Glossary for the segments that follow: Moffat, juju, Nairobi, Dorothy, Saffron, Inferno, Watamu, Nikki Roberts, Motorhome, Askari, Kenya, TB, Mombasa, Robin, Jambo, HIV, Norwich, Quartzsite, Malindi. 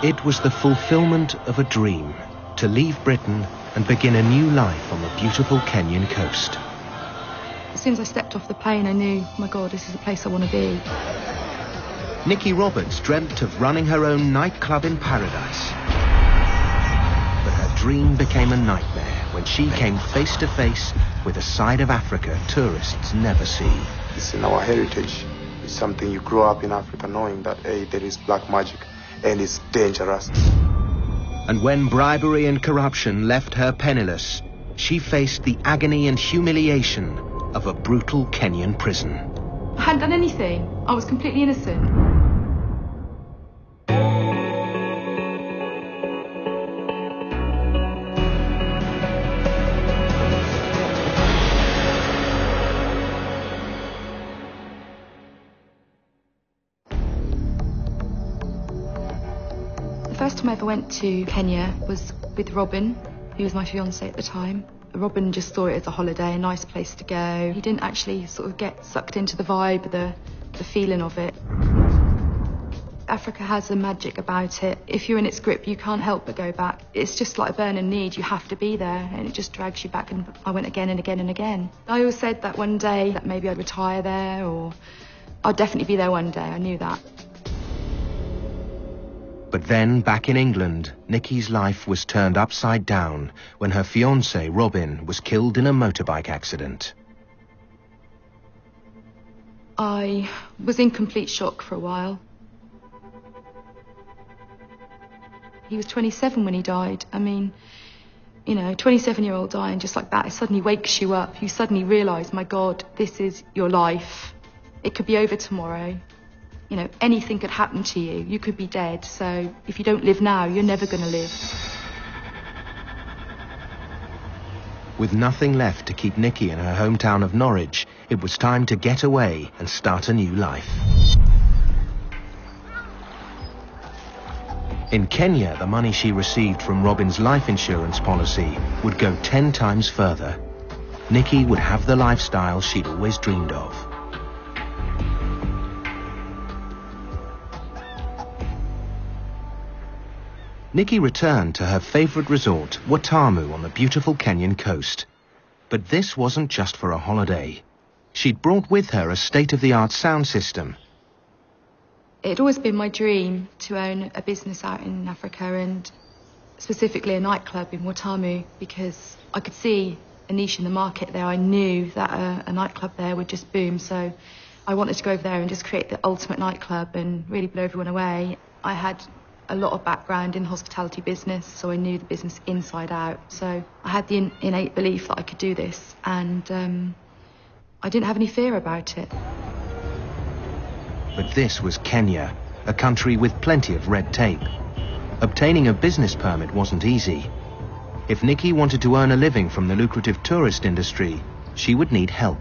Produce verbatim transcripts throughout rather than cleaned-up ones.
It was the fulfillment of a dream to leave Britain and begin a new life on the beautiful Kenyan coast. As soon as I stepped off the plane, I knew, my God, this is the place I want to be. Nikki Roberts dreamt of running her own nightclub in paradise. But her dream became a nightmare when she came face to face with a side of Africa tourists never see. It's in our heritage. It's something you grow up in Africa knowing that, hey, there is black magic. And it's dangerous. And when bribery and corruption left her penniless, she faced the agony and humiliation of a brutal Kenyan prison. I hadn't done anything. I was completely innocent. The first time I ever went to Kenya was with Robin, who was my fiancé at the time. Robin just saw it as a holiday, a nice place to go. He didn't actually sort of get sucked into the vibe, the, the feeling of it. Africa has a magic about it. If you're in its grip, you can't help but go back. It's just like a burning need. You have to be there, and it just drags you back. And I went again and again and again. I always said that one day that maybe I'd retire there, or I'd definitely be there one day. I knew that. But then, back in England, Nikki's life was turned upside down when her fiancé, Robin, was killed in a motorbike accident. I was in complete shock for a while. He was twenty-seven when he died. I mean, you know, twenty-seven-year-old dying just like that, it suddenly wakes you up. You suddenly realise, my God, this is your life. It could be over tomorrow. You know, anything could happen to you. You could be dead, so if you don't live now, you're never going to live. With nothing left to keep Nikki in her hometown of Norwich, it was time to get away and start a new life. In Kenya, the money she received from Robin's life insurance policy would go ten times further. Nikki would have the lifestyle she'd always dreamed of. Nikki returned to her favourite resort, Watamu, on the beautiful Kenyan coast. But this wasn't just for a holiday. She'd brought with her a state-of-the-art sound system. It'd always been my dream to own a business out in Africa, and specifically a nightclub in Watamu, because I could see a niche in the market there. I knew that a, a nightclub there would just boom, so I wanted to go over there and just create the ultimate nightclub and really blow everyone away. I had a lot of background in hospitality business, so I knew the business inside out. So I had the in innate belief that I could do this, and um, I didn't have any fear about it. But this was Kenya, a country with plenty of red tape. Obtaining a business permit wasn't easy. If Nikki wanted to earn a living from the lucrative tourist industry, she would need help.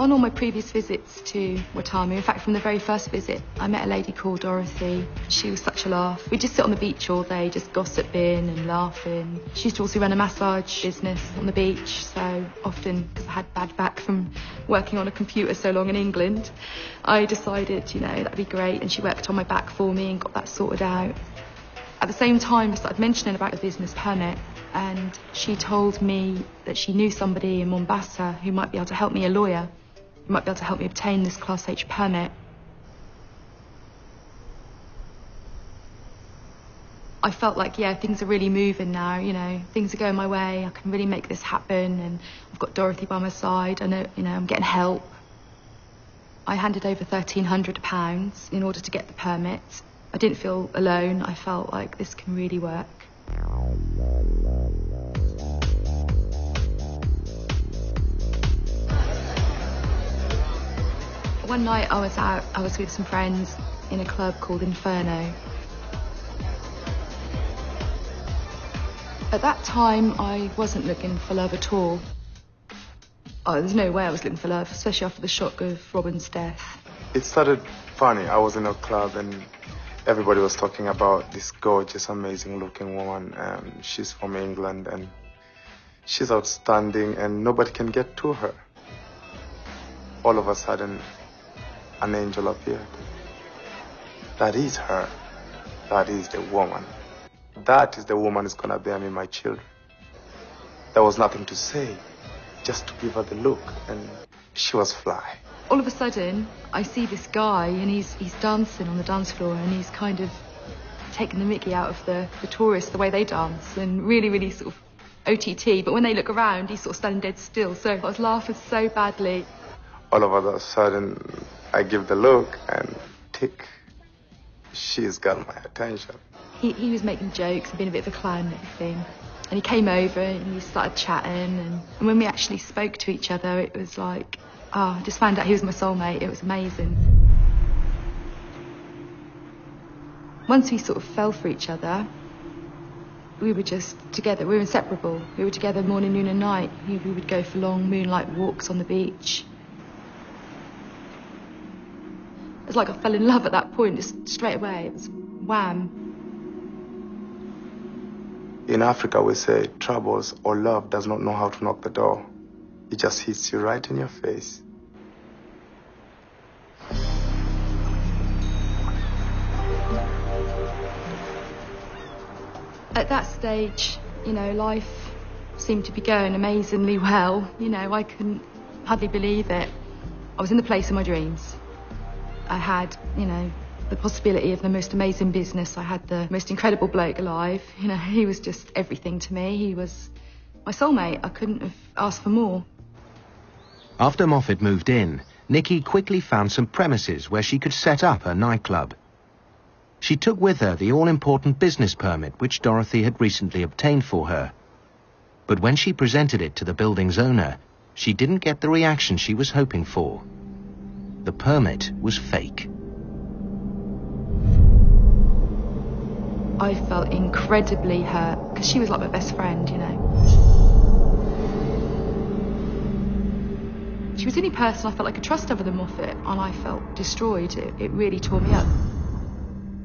On all my previous visits to Watamu, in fact, from the very first visit, I met a lady called Dorothy. She was such a laugh. We'd just sit on the beach all day, just gossiping and laughing. She used to also run a massage business on the beach, so often, because I had bad back from working on a computer so long in England, I decided, you know, that'd be great, and she worked on my back for me and got that sorted out. At the same time, I started mentioning about the business permit, and she told me that she knew somebody in Mombasa who might be able to help me, a lawyer. Might be able to help me obtain this Class H permit. I felt like, yeah, things are really moving now, you know, things are going my way, I can really make this happen, and I've got Dorothy by my side, I know, you know, I'm getting help. I handed over thirteen hundred pounds in order to get the permit. I didn't feel alone, I felt like this can really work. One night I was out, I was with some friends in a club called Inferno. At that time, I wasn't looking for love at all. Oh, there's no way I was looking for love, especially after the shock of Robin's death. It started funny. I was in a club and everybody was talking about this gorgeous, amazing looking woman. Um, she's from England and she's outstanding and nobody can get to her. All of a sudden, an angel appeared. That is her. That is the woman. That is the woman who's gonna bear me my children. There was nothing to say, just to give her the look, and she was fly. All of a sudden, I see this guy, and he's he's dancing on the dance floor, and he's kind of taking the mickey out of the, the tourists, the way they dance, and really, really sort of O T T. But when they look around, he's sort of standing dead still, so I was laughing so badly. All of a sudden, I give the look, and tick, she's got my attention. He, he was making jokes and being a bit of a clown and everything. And he came over and we started chatting. And, and when we actually spoke to each other, it was like, oh, I just found out he was my soulmate. It was amazing. Once we sort of fell for each other, we were just together. We were inseparable. We were together morning, noon and night. We, we would go for long moonlight walks on the beach. It was like I fell in love at that point, just straight away. It was wham. In Africa, we say troubles or love does not know how to knock the door. It just hits you right in your face. At that stage, you know, life seemed to be going amazingly well. You know, I couldn't hardly believe it. I was in the place of my dreams. I had, you know, the possibility of the most amazing business. I had the most incredible bloke alive. You know, he was just everything to me. He was my soulmate. I couldn't have asked for more. After Moffat moved in, Nikki quickly found some premises where she could set up her nightclub. She took with her the all-important business permit which Dorothy had recently obtained for her. But when she presented it to the building's owner, she didn't get the reaction she was hoping for. The permit was fake. I felt incredibly hurt, because she was like my best friend, you know. She was the only person I felt I could trust other than Moffat, and I felt destroyed. It, it really tore me up.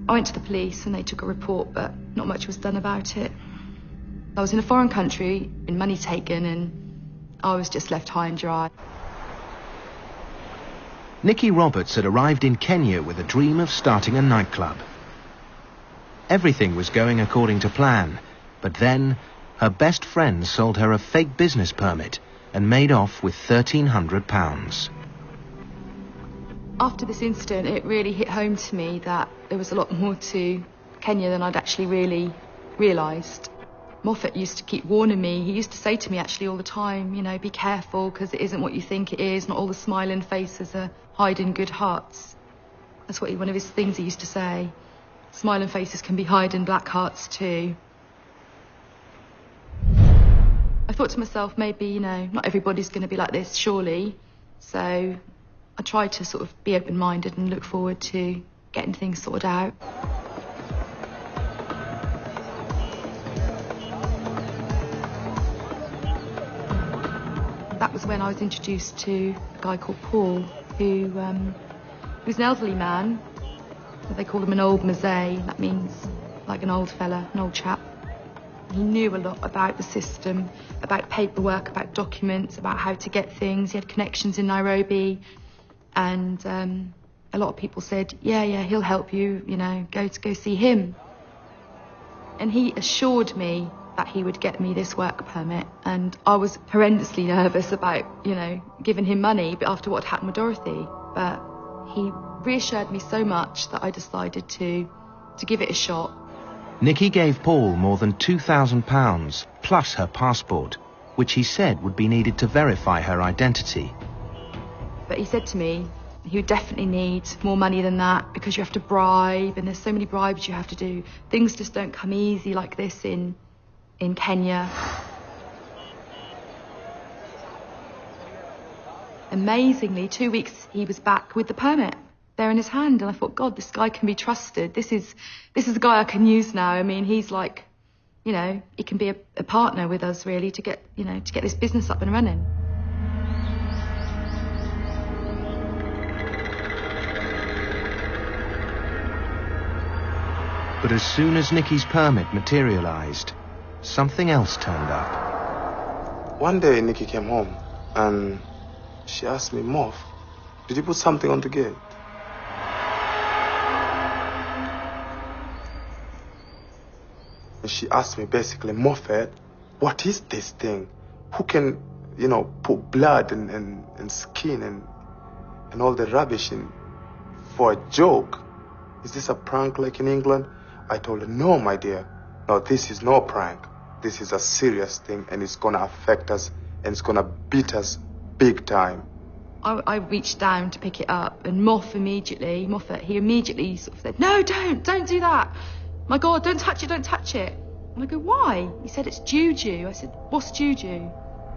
I went to the police and they took a report, but not much was done about it. I was in a foreign country, and money taken, and I was just left high and dry. Nikki Roberts had arrived in Kenya with a dream of starting a nightclub. Everything was going according to plan, but then her best friend sold her a fake business permit and made off with thirteen hundred pounds. After this incident, it really hit home to me that there was a lot more to Kenya than I'd actually really realised. Moffat used to keep warning me. He used to say to me actually all the time, you know, be careful because it isn't what you think it is. Not all the smiling faces are hiding good hearts. That's what he, one of his things he used to say. Smiling faces can be hiding black hearts too. I thought to myself, maybe, you know, not everybody's going to be like this, surely. So I tried to sort of be open-minded and look forward to getting things sorted out. That was when I was introduced to a guy called Paul, who um, was an elderly man. They called him an old mazay. That means like an old fella, an old chap. He knew a lot about the system, about paperwork, about documents, about how to get things. He had connections in Nairobi, and um, a lot of people said, yeah, yeah, he'll help you, you know, go to go see him. And he assured me that he would get me this work permit, and I was horrendously nervous about, you know, giving him money, but after what happened with Dorothy, but he reassured me so much that I decided to, to give it a shot. Nikki gave Paul more than two thousand pounds, plus her passport, which he said would be needed to verify her identity. But he said to me, you definitely need more money than that because you have to bribe, and there's so many bribes you have to do. Things just don't come easy like this in, in Kenya. Amazingly, two weeks he was back with the permit there in his hand, and I thought, God, this guy can be trusted. This is this is a guy I can use now. I mean, he's like, you know, he can be a, a partner with us really to get, you know, to get this business up and running. But as soon as Nikki's permit materialized, something else turned up. One day Nikki came home and she asked me, Moff, did you put something on the gate? And she asked me basically, Moffat, what is this thing? Who can, you know, put blood and, and, and skin and, and all the rubbish in for a joke? Is this a prank like in England? I told her, no, my dear. No, this is no prank. This is a serious thing, and it's going to affect us, and it's going to beat us big time. I, I reached down to pick it up, and Moff immediately, Moffat, he immediately sort of said, no, don't, don't do that. My God, don't touch it, don't touch it. And I go, why? He said, it's juju. I said, what's juju?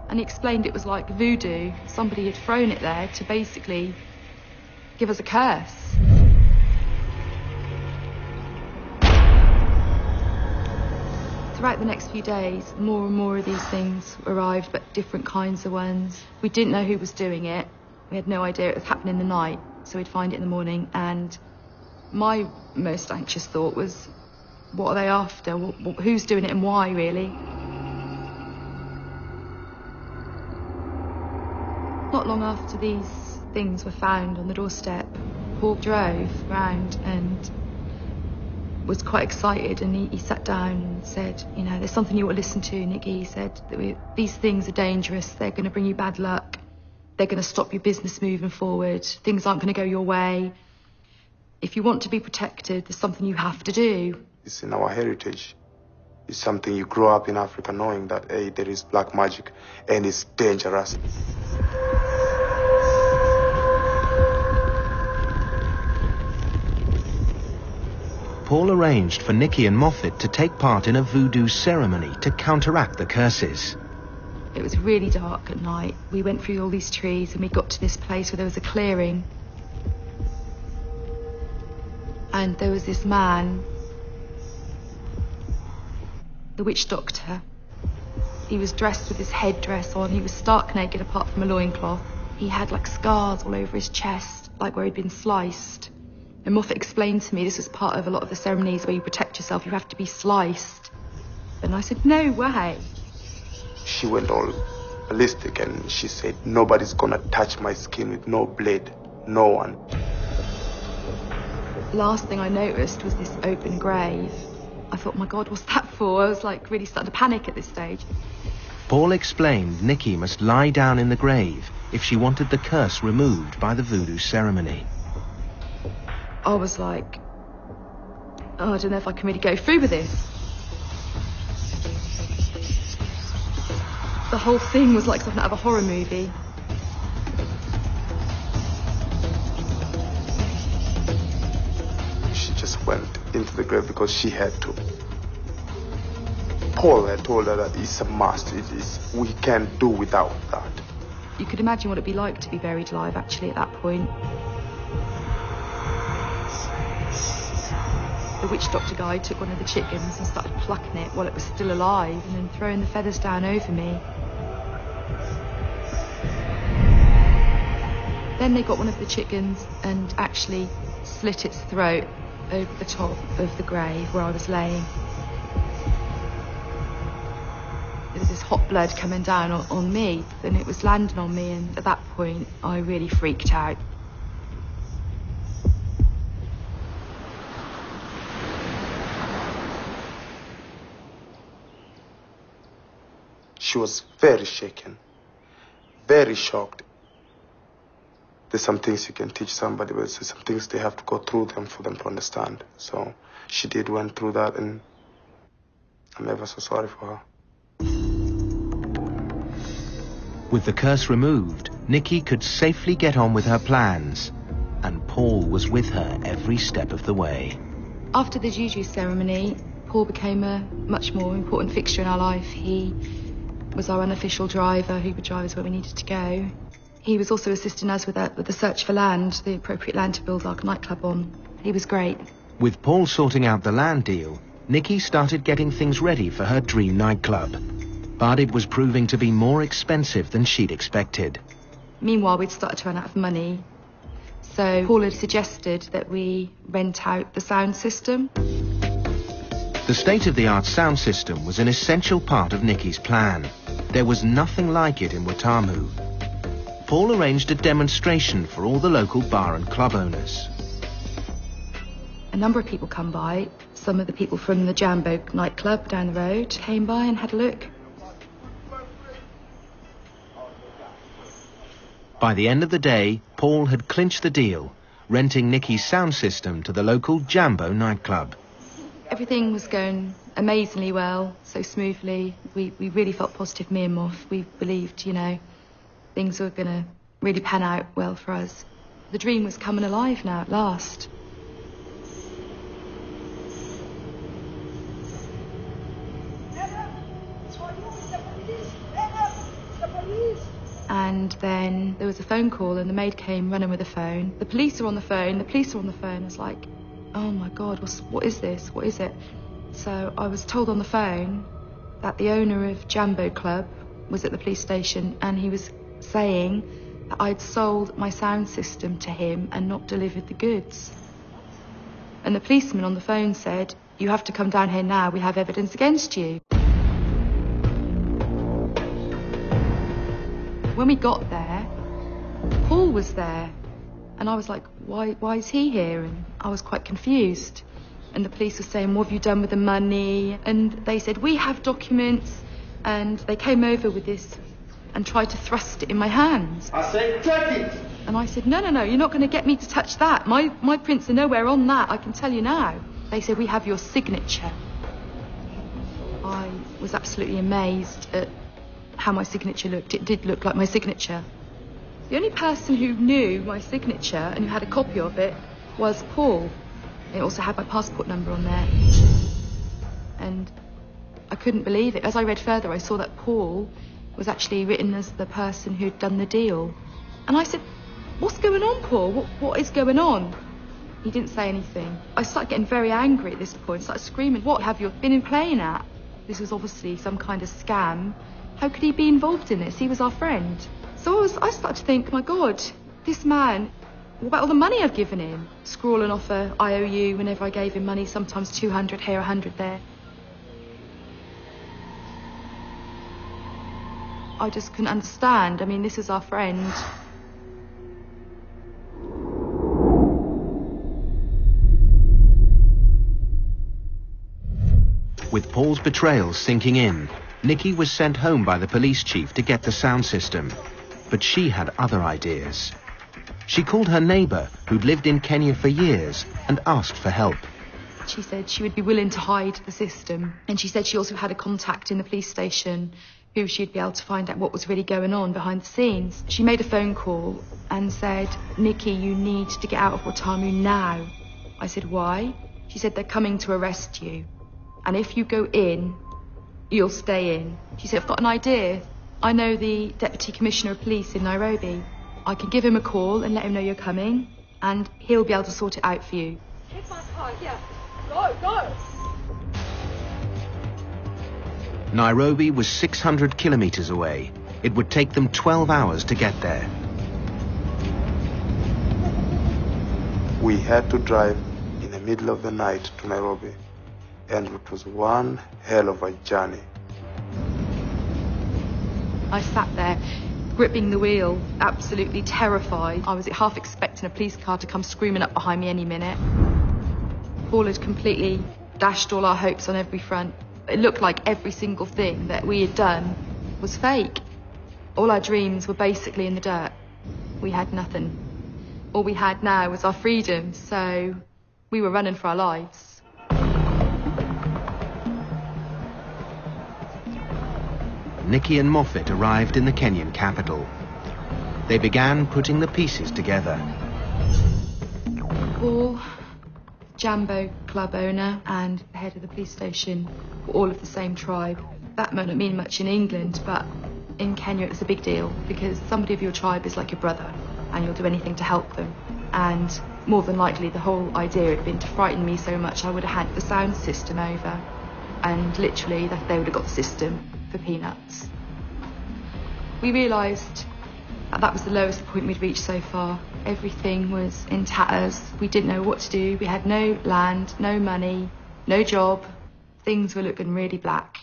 And he explained it was like voodoo. Somebody had thrown it there to basically give us a curse. Throughout the next few days, more and more of these things arrived, but different kinds of ones. We didn't know who was doing it. We had no idea it was happening in the night, so we'd find it in the morning. And my most anxious thought was, what are they after? Who's doing it and why, really? Not long after these things were found on the doorstep, Paul drove round and was quite excited, and he, he sat down and said, you know, there's something you ought to listen to, Nikki. He said, that we, these things are dangerous. They're going to bring you bad luck. They're going to stop your business moving forward. Things aren't going to go your way. If you want to be protected, there's something you have to do. It's in our heritage. It's something you grow up in Africa knowing that, hey, there is black magic and it's dangerous. Paul arranged for Nikki and Moffat to take part in a voodoo ceremony to counteract the curses. It was really dark at night. We went through all these trees and we got to this place where there was a clearing. And there was this man, the witch doctor. He was dressed with his headdress on. He was stark naked apart from a loincloth. He had like scars all over his chest, like where he'd been sliced. And Moffat explained to me this was part of a lot of the ceremonies where you protect yourself, you have to be sliced. And I said, no way. She went all ballistic and she said, nobody's gonna touch my skin with no blade, no one. Last thing I noticed was this open grave. I thought, my God, what's that for? I was like really starting to panic at this stage. Paul explained Nikki must lie down in the grave if she wanted the curse removed by the voodoo ceremony. I was like, oh, I don't know if I can really go through with this. The whole thing was like something out of a horror movie. Went into the grave because she had to. Paul had told her that it's a must, it is, we can't do without that. You could imagine what it'd be like to be buried alive, actually, at that point. The witch doctor guy took one of the chickens and started plucking it while it was still alive and then throwing the feathers down over me. Then they got one of the chickens and actually slit its throat over the top of the grave where I was laying. There was this hot blood coming down on, on me, and it was landing on me, and at that point I really freaked out. She was very shaken, very shocked. There's some things you can teach somebody, but there's some things they have to go through them for them to understand. So she did went through that, and I'm ever so sorry for her. With the curse removed, Nikki could safely get on with her plans, and Paul was with her every step of the way. After the juju ceremony, Paul became a much more important fixture in our life. He was our unofficial driver who would drive us where we needed to go. He was also assisting us with, that, with the search for land, the appropriate land to build our nightclub on. He was great. With Paul sorting out the land deal, Nikki started getting things ready for her dream nightclub. But it was proving to be more expensive than she'd expected. Meanwhile, we'd started to run out of money. So Paul had suggested that we rent out the sound system. The state-of-the-art sound system was an essential part of Nikki's plan. There was nothing like it in Watamu. Paul arranged a demonstration for all the local bar and club owners. A number of people come by. some of the people from the Jambo nightclub down the road came by and had a look. By the end of the day, Paul had clinched the deal, renting Nikki's sound system to the local Jambo nightclub. Everything was going amazingly well, so smoothly. We, we really felt positive, me and Moff. We believed, you know, things were going to really pan out well for us. The dream was coming alive now at last. And then there was a phone call and the maid came running with a phone. The police are on the phone, the police are on the phone. I was like, oh my God, what's, what is this? What is it? So I was told on the phone that the owner of Jambo Club was at the police station and he was saying that I'd sold my sound system to him and not delivered the goods. And the policeman on the phone said, you have to come down here now, we have evidence against you. When we got there, Paul was there, and I was like, why, why is he here? And I was quite confused. And the police were saying, what have you done with the money? And they said, we have documents. And they came over with this and tried to thrust it in my hands. I said, take it! And I said, no, no, no, you're not going to get me to touch that. My, my prints are nowhere on that, I can tell you now. They said, we have your signature. I was absolutely amazed at how my signature looked. It did look like my signature. The only person who knew my signature and who had a copy of it was Paul. It also had my passport number on there. And I couldn't believe it. As I read further, I saw that Paul was actually written as the person who'd done the deal. And I said, what's going on, Paul? What, what is going on? He didn't say anything. I started getting very angry at this point, started screaming, what have you been playing at? This was obviously some kind of scam. How could he be involved in this? He was our friend. So I, was, I started to think, my God, this man, what about all the money I've given him? Scrawling off a I O U whenever I gave him money, sometimes two hundred here, one hundred there. I just couldn't understand. I mean, this is our friend. With Paul's betrayal sinking in, Nikki was sent home by the police chief to get the sound system, but she had other ideas. She called her neighbour, who'd lived in Kenya for years, and asked for help. She said she would be willing to hide the system, and she said she also had a contact in the police station who she'd be able to find out what was really going on behind the scenes. She made a phone call and said, Nikki, you need to get out of Watamu now. I said, why? She said, they're coming to arrest you, and if you go in, you'll stay in. She said, I've got an idea. I know the Deputy Commissioner of Police in Nairobi. I can give him a call and let him know you're coming, and he'll be able to sort it out for you. Take my car, yeah. Go, go! Nairobi was six hundred kilometres away. It would take them twelve hours to get there. We had to drive in the middle of the night to Nairobi. And it was one hell of a journey. I sat there, gripping the wheel, absolutely terrified. I was half expecting a police car to come screaming up behind me any minute. Paul had completely dashed all our hopes on every front. It looked like every single thing that we had done was fake. All our dreams were basically in the dirt. We had nothing. All we had now was our freedom, so we were running for our lives. Nikki and Moffat arrived in the Kenyan capital. They began putting the pieces together. Paul, Jambo club owner, and the head of the police station were all of the same tribe. That might not mean much in England, but in Kenya it was a big deal because somebody of your tribe is like your brother and you'll do anything to help them. And more than likely the whole idea had been to frighten me so much I would have had the sound system over, and literally that they would have got the system for peanuts. We realised that that was the lowest point we'd reached so far. Everything was in tatters. We didn't know what to do. We had no land, no money, no job. Things were looking really black.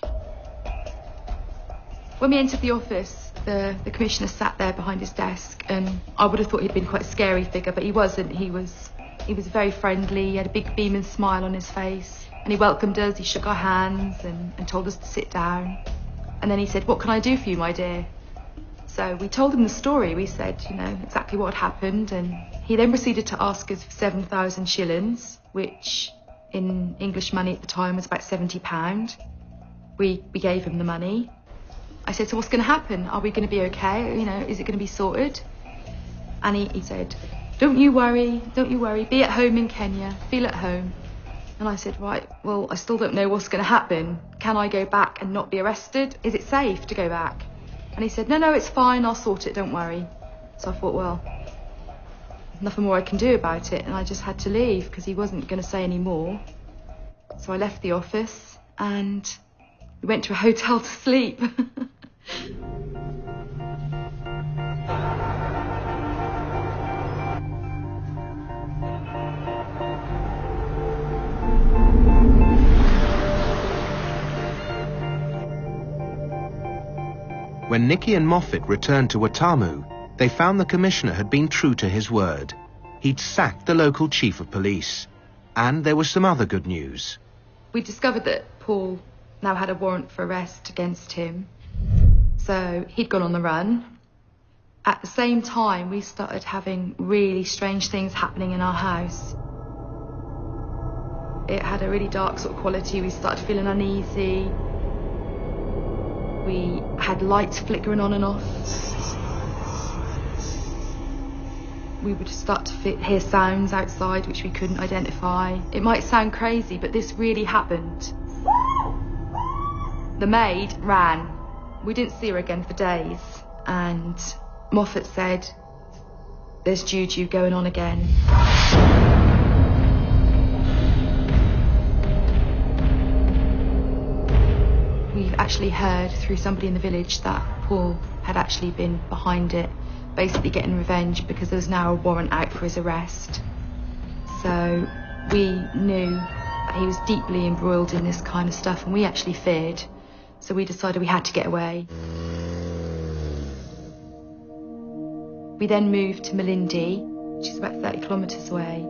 When we entered the office, the, the commissioner sat there behind his desk, and I would have thought he'd been quite a scary figure, but he wasn't. He was, he was very friendly. He had a big beaming smile on his face. And he welcomed us, he shook our hands and, and told us to sit down. And then he said, "What can I do for you, my dear?" So we told him the story. We said, you know, exactly what had happened. And he then proceeded to ask us for seven thousand shillings, which in English money at the time was about seventy pounds. We, we gave him the money. I said, "So what's going to happen? Are we going to be okay? You know, is it going to be sorted?" And he, he said, "Don't you worry, don't you worry. Be at home in Kenya, feel at home." And I said, "Right, well, I still don't know what's going to happen. Can I go back and not be arrested? Is it safe to go back?" And he said, "No, no, it's fine, I'll sort it, don't worry." So I thought, well, nothing more I can do about it. And I just had to leave because he wasn't going to say any more. So I left the office and we went to a hotel to sleep. When Nikki and Moffat returned to Watamu, they found the commissioner had been true to his word. He'd sacked the local chief of police. And there was some other good news. We discovered that Paul now had a warrant for arrest against him. So he'd gone on the run. At the same time, we started having really strange things happening in our house. It had a really dark sort of quality. We started feeling uneasy. We had lights flickering on and off. We would start to fit, hear sounds outside which we couldn't identify. It might sound crazy, but this really happened. The maid ran. We didn't see her again for days. And Moffat said, "There's juju going on again." We've actually heard through somebody in the village that Paul had actually been behind it, basically getting revenge because there was now a warrant out for his arrest. So we knew that he was deeply embroiled in this kind of stuff, and we actually feared. So we decided we had to get away. We then moved to Malindi, which is about thirty kilometres away,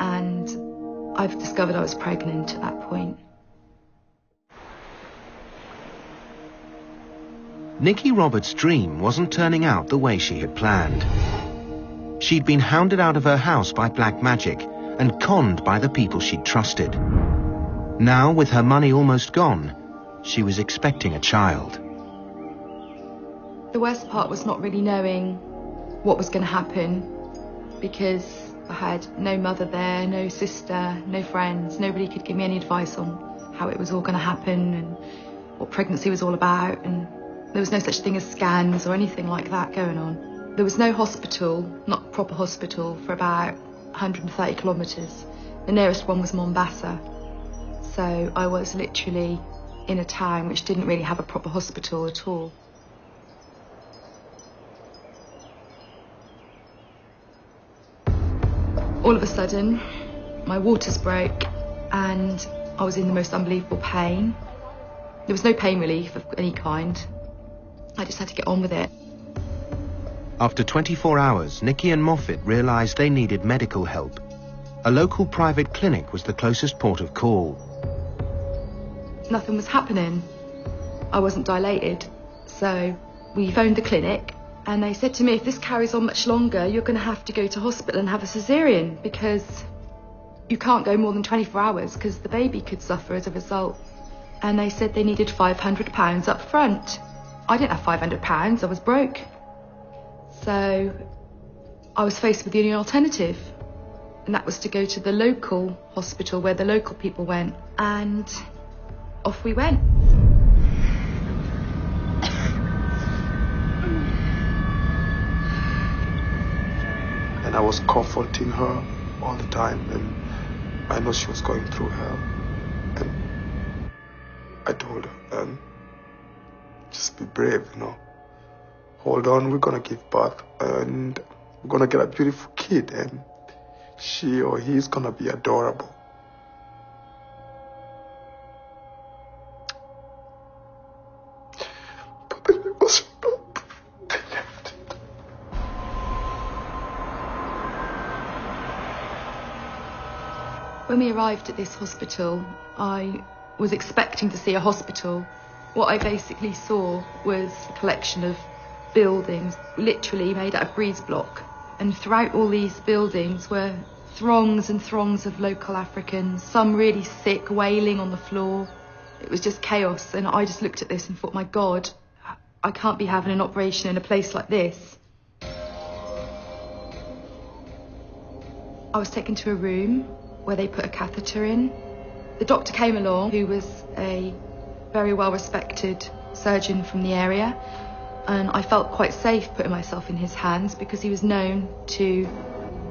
and I've discovered I was pregnant at that point. Nikki Roberts' dream wasn't turning out the way she had planned. She'd been hounded out of her house by black magic and conned by the people she'd trusted. Now, with her money almost gone, she was expecting a child. The worst part was not really knowing what was going to happen, because I had no mother there, no sister, no friends. Nobody could give me any advice on how it was all going to happen and what pregnancy was all about. And there was no such thing as scans or anything like that going on. There was no hospital, not proper hospital, for about one hundred thirty kilometres. The nearest one was Mombasa. So I was literally in a town which didn't really have a proper hospital at all. All of a sudden, my waters broke and I was in the most unbelievable pain. There was no pain relief of any kind. I just had to get on with it. After twenty-four hours, Nikki and Moffat realised they needed medical help. A local private clinic was the closest port of call. Nothing was happening. I wasn't dilated. So we phoned the clinic and they said to me, "If this carries on much longer, you're going to have to go to hospital and have a caesarean, because you can't go more than twenty-four hours because the baby could suffer as a result." And they said they needed five hundred pounds up front. I didn't have five hundred pounds, I was broke. So I was faced with the only alternative, and that was to go to the local hospital where the local people went, and off we went. And I was comforting her all the time, and I know she was going through hell. And I told her, um, just be brave, you know. Hold on, we're gonna give birth and we're gonna get a beautiful kid, and she or he's gonna be adorable. But then it was not. They left it. When we arrived at this hospital, I was expecting to see a hospital. What I basically saw was a collection of buildings, literally made out of breeze block. And throughout all these buildings were throngs and throngs of local Africans, some really sick, wailing on the floor. It was just chaos, and I just looked at this and thought, my God, I can't be having an operation in a place like this. I was taken to a room where they put a catheter in. The doctor came along, who was a very well-respected surgeon from the area, and I felt quite safe putting myself in his hands because he was known to,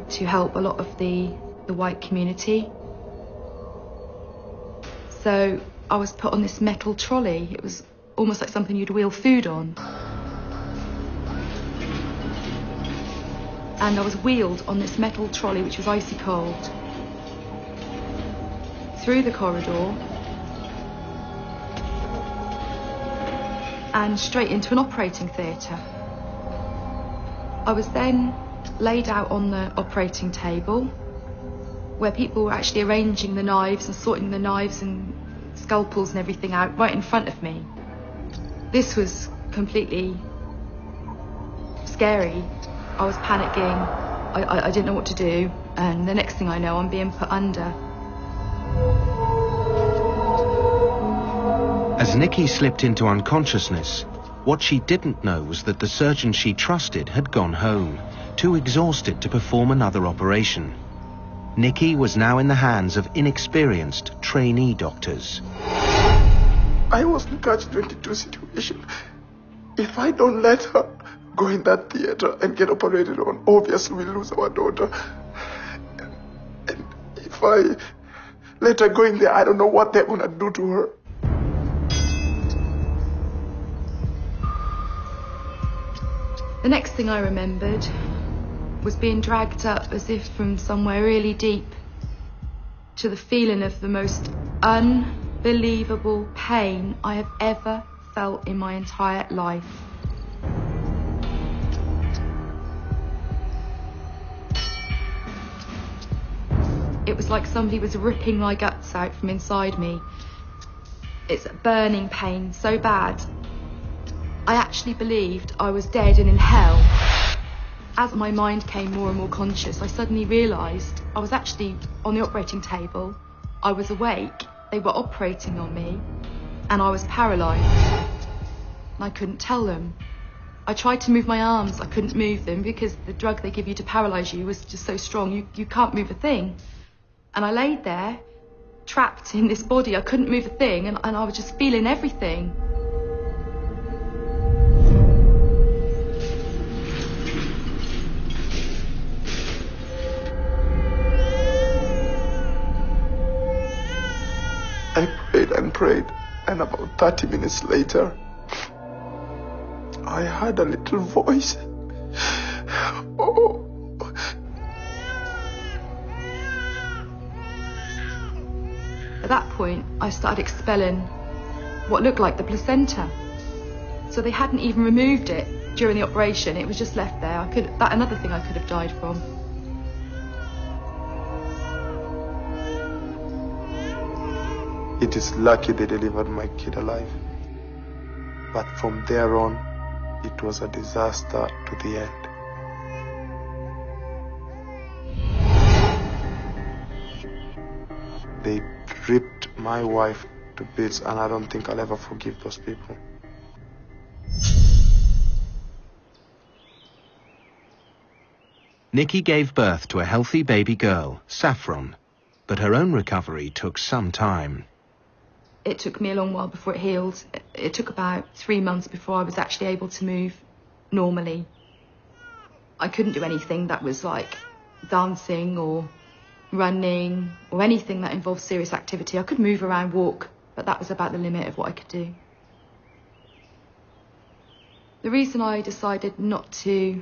to help a lot of the, the white community. So I was put on this metal trolley. It was almost like something you'd wheel food on. And I was wheeled on this metal trolley, which was icy cold, through the corridor and straight into an operating theatre. I was then laid out on the operating table where people were actually arranging the knives and sorting the knives and scalpels and everything out right in front of me. This was completely scary. I was panicking, I, I, I didn't know what to do, and the next thing I know, I'm being put under. As Nikki slipped into unconsciousness, what she didn't know was that the surgeon she trusted had gone home, too exhausted to perform another operation. Nikki was now in the hands of inexperienced trainee doctors. I was in a catch twenty-two situation. If I don't let her go in that theatre and get operated on, obviously we lose our daughter. And, and if I let her go in there, I don't know what they're gonna do to her. The next thing I remembered was being dragged up as if from somewhere really deep to the feeling of the most unbelievable pain I have ever felt in my entire life. It was like somebody was ripping my guts out from inside me. It's a burning pain, so bad. I actually believed I was dead and in hell. As my mind came more and more conscious, I suddenly realised I was actually on the operating table. I was awake, they were operating on me, and I was paralysed. I couldn't tell them. I tried to move my arms, I couldn't move them because the drug they give you to paralyse you was just so strong, you, you can't move a thing. And I laid there, trapped in this body, I couldn't move a thing, and, and I was just feeling everything. I prayed and prayed, and about thirty minutes later, I heard a little voice. Oh. At that point, I started expelling what looked like the placenta. So they hadn't even removed it during the operation. It was just left there. I could, that another thing I could have died from. It is lucky they delivered my kid alive. But from there on, it was a disaster to the end. They ripped my wife to bits, and I don't think I'll ever forgive those people. Nikki gave birth to a healthy baby girl, Saffron, but her own recovery took some time. It took me a long while before it healed. It took about three months before I was actually able to move normally. I couldn't do anything that was like dancing or running or anything that involved serious activity. I could move around, walk, but that was about the limit of what I could do. The reason I decided not to,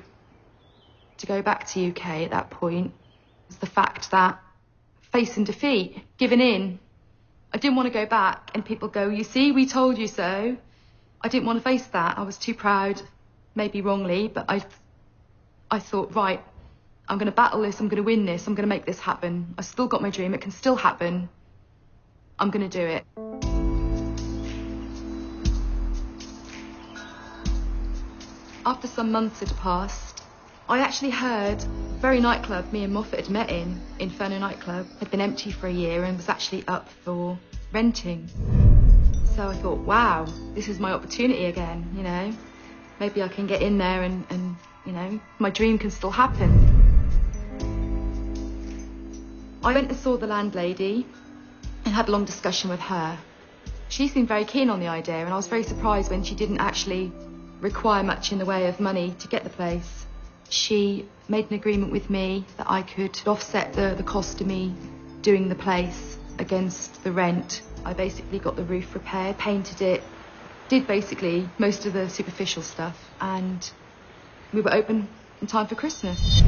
to go back to U K at that point was the fact that facing defeat, giving in, I didn't want to go back and people go, you see, we told you so. I didn't want to face that. I was too proud, maybe wrongly, but I, I thought, right, I'm going to battle this, I'm going to win this, I'm going to make this happen. I've still got my dream, it can still happen. I'm going to do it. After some months had passed, I actually heard the very nightclub me and Moffat had met in, Inferno nightclub, had been empty for a year and was actually up for renting. So I thought, wow, this is my opportunity again, you know? Maybe I can get in there and, and you know, my dream can still happen. I went and saw the landlady and had a long discussion with her. She seemed very keen on the idea, and I was very surprised when she didn't actually require much in the way of money to get the place. She made an agreement with me that I could offset the, the cost of me doing the place against the rent. I basically got the roof repaired, painted it, did basically most of the superficial stuff, and we were open in time for Christmas.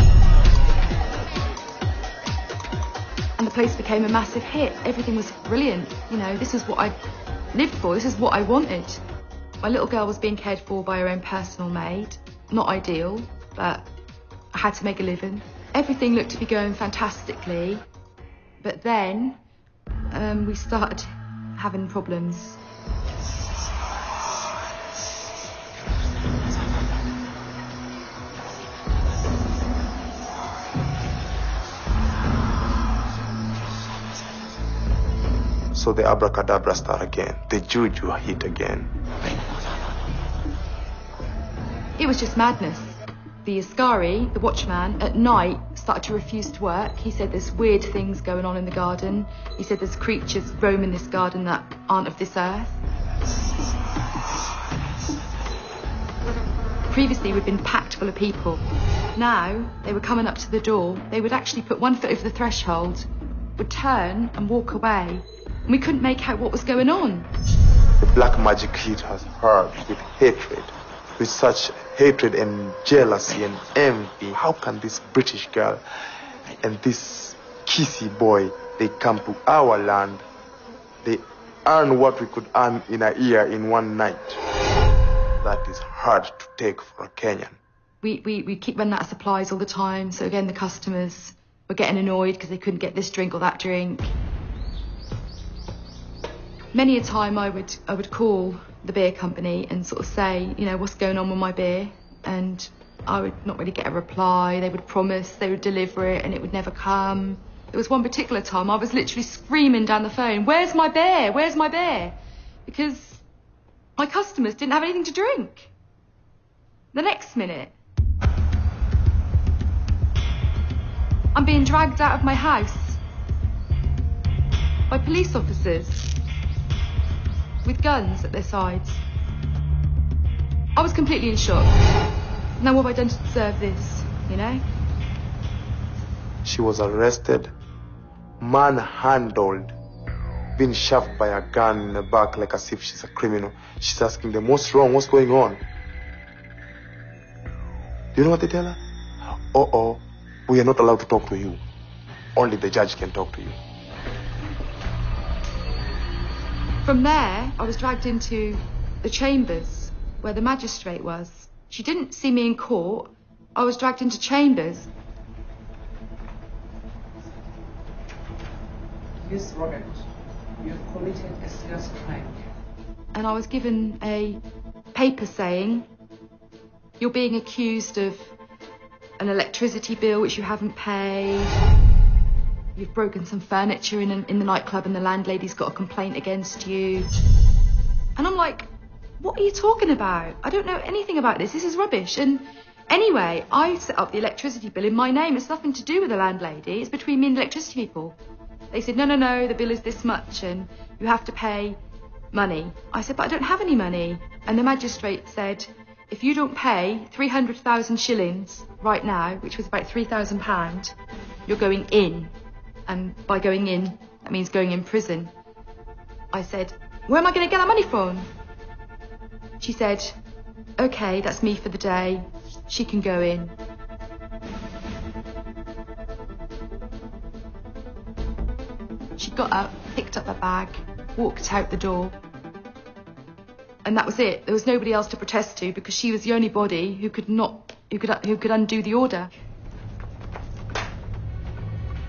And the place became a massive hit. Everything was brilliant. You know, this is what I lived for, this is what I wanted. My little girl was being cared for by her own personal maid. Not ideal, but I had to make a living. Everything looked to be going fantastically. But then um, we started having problems. So the abracadabra start again. The juju hit again. It was just madness. The Askari, the watchman, at night started to refuse to work. He said there's weird things going on in the garden. He said there's creatures roaming this garden that aren't of this earth. Previously, we'd been packed full of people. Now, they were coming up to the door. They would actually put one foot over the threshold, would turn and walk away. And we couldn't make out what was going on. The black magic hit us hard with hatred. With such hatred and jealousy and envy. How can this British girl and this kissy boy, they come to our land, they earn what we could earn in a year in one night? That is hard to take for a Kenyan. We, we, we keep running out of supplies all the time, so again the customers were getting annoyed because they couldn't get this drink or that drink. Many a time I would, I would call the beer company and sort of say, you know, what's going on with my beer? And I would not really get a reply. They would promise they would deliver it and it would never come. There was one particular time I was literally screaming down the phone, where's my beer? Where's my beer? Because my customers didn't have anything to drink. The next minute, I'm being dragged out of my house by police officers with guns at their sides. I was completely in shock. Now what have I done to deserve this, you know? She was arrested, manhandled, being shoved by a gun in the back like as if she's a criminal. She's asking them, what's wrong, what's going on? Do you know what they tell her? Uh-oh, we are not allowed to talk to you. Only the judge can talk to you. From there, I was dragged into the chambers where the magistrate was. She didn't see me in court. I was dragged into chambers. Miss Roberts, you have committed a serious crime. And I was given a paper saying, you're being accused of an electricity bill which you haven't paid. You've broken some furniture in, an, in the nightclub and the landlady's got a complaint against you. And I'm like, what are you talking about? I don't know anything about this. This is rubbish. And anyway, I set up the electricity bill in my name. It's nothing to do with the landlady. It's between me and the electricity people. They said, no, no, no, the bill is this much and you have to pay money. I said, but I don't have any money. And the magistrate said, if you don't pay three hundred thousand shillings right now, which was about three thousand pounds, you're going in. And by going in, that means going in prison. I said, where am I going to get that money from? She said, okay, that's me for the day. She can go in. She got up, picked up her bag, walked out the door. And that was it. There was nobody else to protest to because she was the only body who could not, who could, who could undo the order.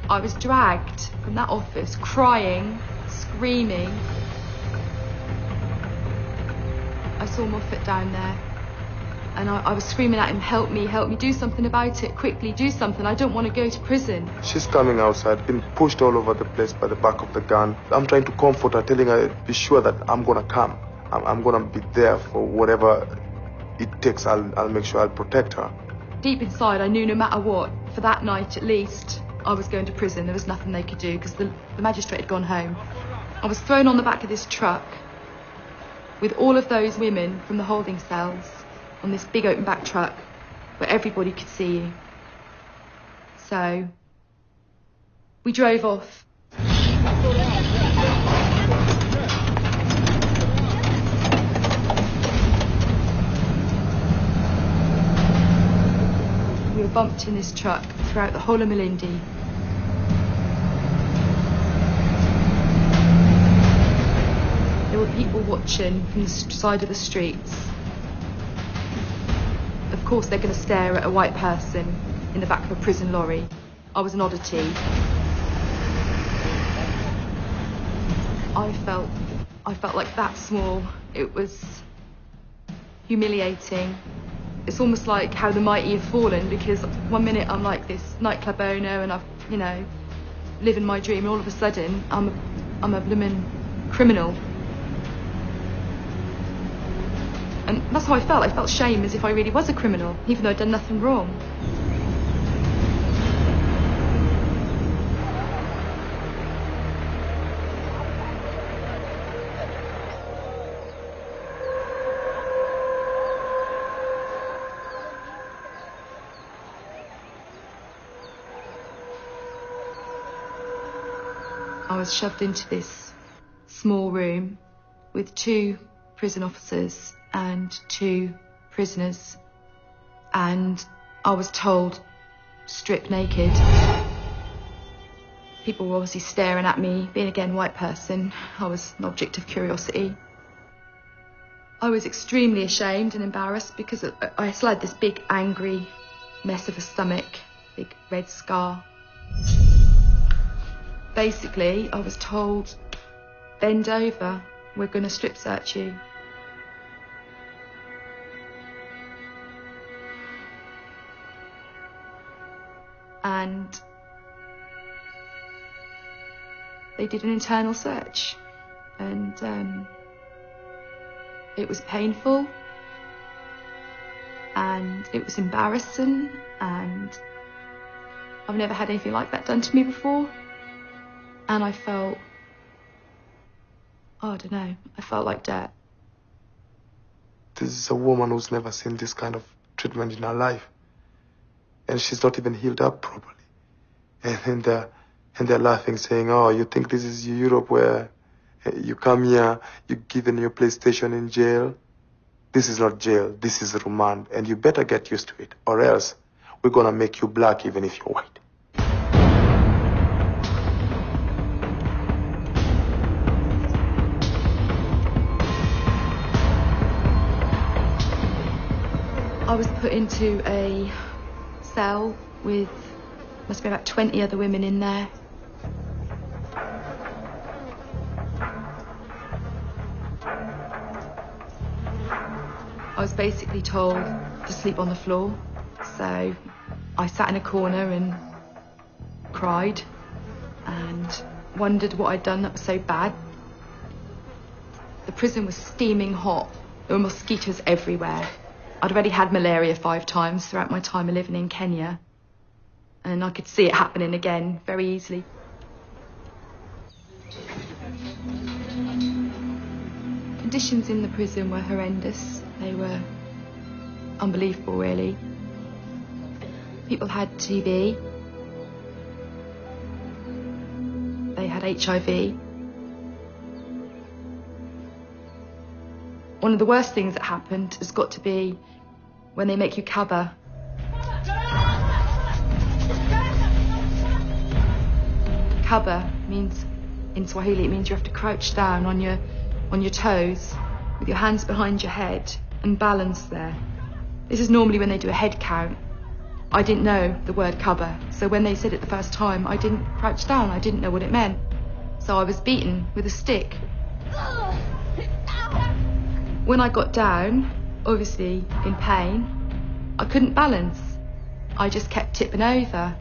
I was dragged from that office, crying, screaming. I saw Moffat down there, and I, I was screaming at him, help me, help me, do something about it, quickly, do something, I don't want to go to prison. She's coming outside, been pushed all over the place by the back of the gun. I'm trying to comfort her, telling her, be sure that I'm going to come. I'm, I'm going to be there for whatever it takes. I'll, I'll make sure I'll protect her. Deep inside, I knew no matter what, for that night at least, I was going to prison. There was nothing they could do because the, the magistrate had gone home. I was thrown on the back of this truck with all of those women from the holding cells on this big open back truck where everybody could see you. So we drove off. We were bumped in this truck throughout the whole of Malindi. There were people watching from the side of the streets. Of course they're going to stare at a white person in the back of a prison lorry. I was an oddity. I felt, I felt like that small. It was humiliating. It's almost like how the mighty have fallen, because one minute I'm like this nightclub owner and I've, you know, living my dream, and all of a sudden I'm a, I'm a blooming criminal. And that's how I felt. I felt shame, as if I really was a criminal, even though I'd done nothing wrong. I was shoved into this small room with two prison officers and two prisoners, and I was told, strip naked. People were obviously staring at me, being again a white person. I was an object of curiosity. I was extremely ashamed and embarrassed because I still had this big angry mess of a stomach, big red scar. Basically, I was told, bend over, we're going to strip search you. And they did an internal search, and um, it was painful, and it was embarrassing, and I've never had anything like that done to me before. And I felt, oh, I don't know, I felt like dirt. This is a woman who's never seen this kind of treatment in her life. And she's not even healed up properly. And, and, they're, and they're laughing, saying, oh, you think this is Europe where you come here, you're given your PlayStation in jail? This is not jail, this is remand, and you better get used to it, or else we're gonna make you black even if you're white. I was put into a cell with, must be about twenty other women in there. I was basically told to sleep on the floor, so I sat in a corner and cried and wondered what I'd done that was so bad. The prison was steaming hot. There were mosquitoes everywhere. I'd already had malaria five times throughout my time of living in Kenya, and I could see it happening again very easily. Conditions in the prison were horrendous. They were unbelievable, really. People had T B, they had H I V. One of the worst things that happened has got to be when they make you cover. Cover means, in Swahili, it means you have to crouch down on your, on your toes with your hands behind your head and balance there. This is normally when they do a head count. I didn't know the word cover, so when they said it the first time, I didn't crouch down. I didn't know what it meant. So I was beaten with a stick. When I got down, obviously in pain, I couldn't balance. I just kept tipping over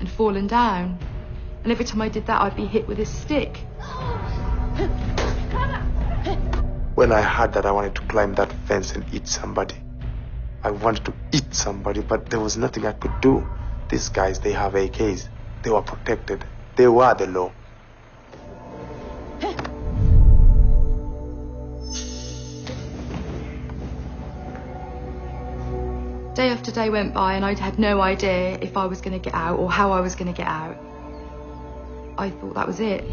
and falling down. And every time I did that, I'd be hit with a stick. When I heard that, I wanted to climb that fence and eat somebody. I wanted to eat somebody, but there was nothing I could do. These guys, they have A Ks. They were protected. They were the law. Day after day went by and I had no idea if I was going to get out or how I was going to get out. I thought that was it.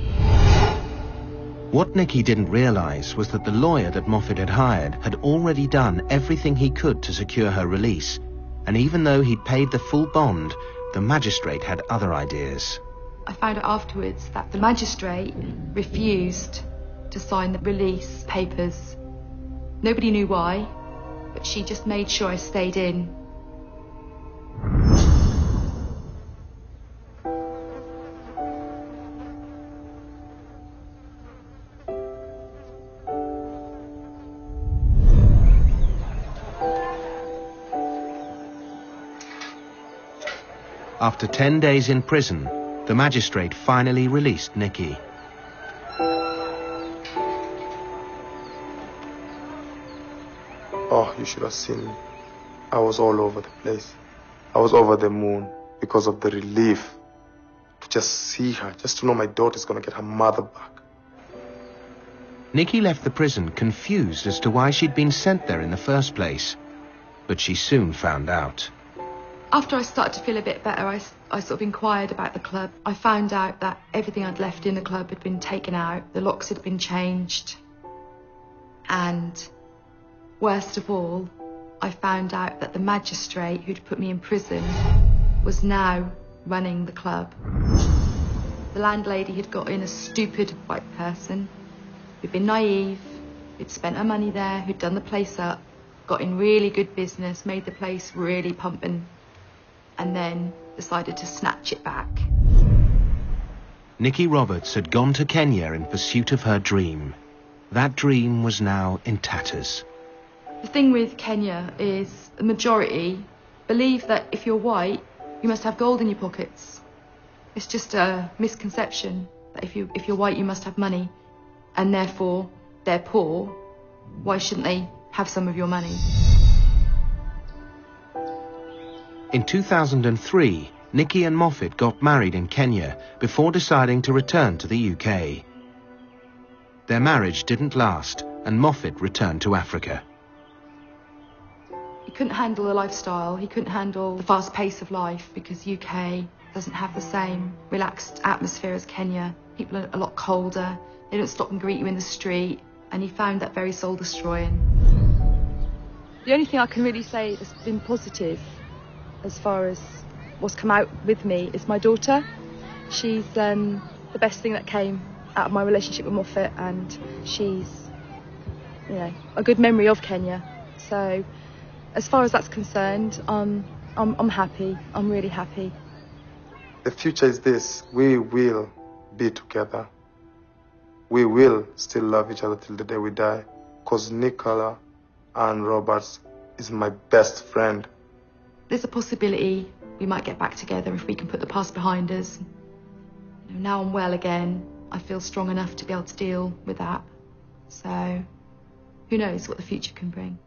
What Nikki didn't realise was that the lawyer that Moffat had hired had already done everything he could to secure her release, and even though he'd paid the full bond, the magistrate had other ideas. I found out afterwards that the magistrate refused to sign the release papers. Nobody knew why. But she just made sure I stayed in. After ten days in prison, the magistrate finally released Nikki. Oh, you should have seen me. I was all over the place. I was over the moon because of the relief. To just see her, just to know my daughter's going to get her mother back. Nikki left the prison confused as to why she'd been sent there in the first place. But she soon found out. After I started to feel a bit better, I, I sort of inquired about the club. I found out that everything I'd left in the club had been taken out. The locks had been changed. And worst of all, I found out that the magistrate who'd put me in prison was now running the club. The landlady had got in a stupid white person who'd been naive, who'd spent her money there, who'd done the place up, got in really good business, made the place really pumping, and then decided to snatch it back. Nikki Roberts had gone to Kenya in pursuit of her dream. That dream was now in tatters. The thing with Kenya is the majority believe that if you're white, you must have gold in your pockets. It's just a misconception that if, you, if you're white, you must have money, and therefore they're poor. Why shouldn't they have some of your money? In two thousand three, Nikki and Moffat got married in Kenya before deciding to return to the U K. Their marriage didn't last, and Moffat returned to Africa. He couldn't handle the lifestyle, he couldn't handle the fast pace of life because U K doesn't have the same relaxed atmosphere as Kenya. People are a lot colder, they don't stop and greet you in the street, and he found that very soul destroying. The only thing I can really say that's been positive as far as what's come out with me is my daughter. She's um, the best thing that came out of my relationship with Moffat, and she's, you know, a good memory of Kenya. So as far as that's concerned, um, I'm, I'm happy. I'm really happy. The future is this. We will be together. We will still love each other till the day we die. Because Nicola and Roberts is my best friend. There's a possibility we might get back together if we can put the past behind us. You know, now I'm well again. I feel strong enough to be able to deal with that. So who knows what the future can bring.